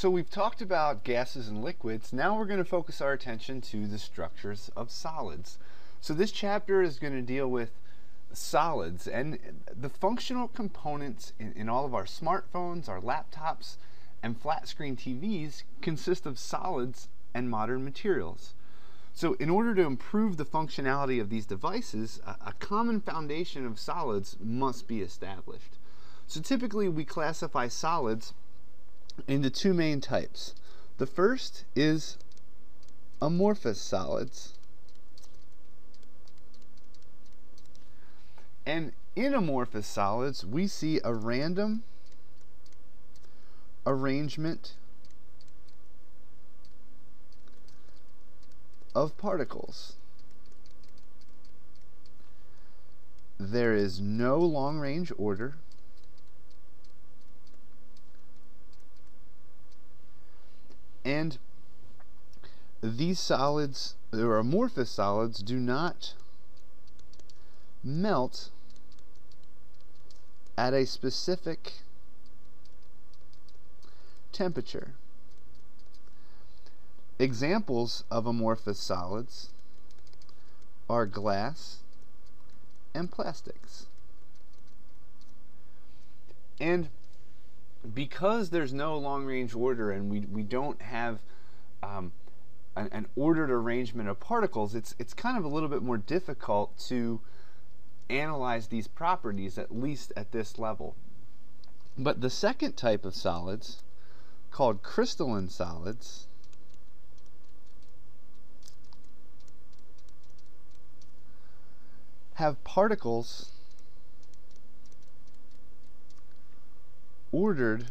So we've talked about gases and liquids. Now we're going to focus our attention to the structures of solids. So this chapter is going to deal with solids and the functional components in all of our smartphones, our laptops, and flat screen TVs consist of solids and modern materials. So in order to improve the functionality of these devices, a common foundation of solids must be established. So typically we classify solids into two main types. The first is amorphous solids. And in amorphous solids, we see a random arrangement of particles. There is no long-range order. And these solids, or amorphous solids, do not melt at a specific temperature. Examples of amorphous solids are glass and plastics. And because there's no long-range order and we don't have an ordered arrangement of particles, it's kind of a little bit more difficult to analyze these properties, at least at this level. But the second type of solids, called crystalline solids, have particles ordered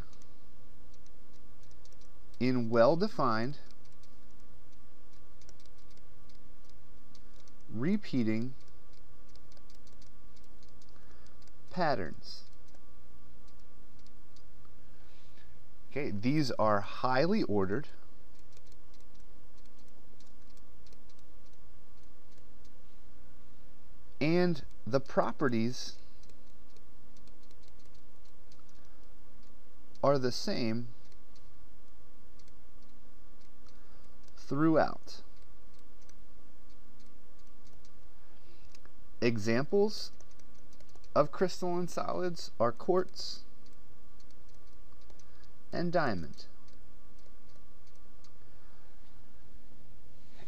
in well-defined repeating patterns. Okay, these are highly ordered and the properties are the same throughout. Examples of crystalline solids are quartz and diamond.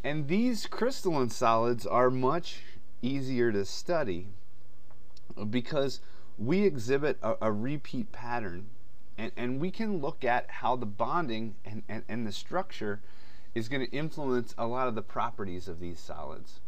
And these crystalline solids are much easier to study because we exhibit a repeat pattern, and we can look at how the bonding and the structure is going to influence a lot of the properties of these solids.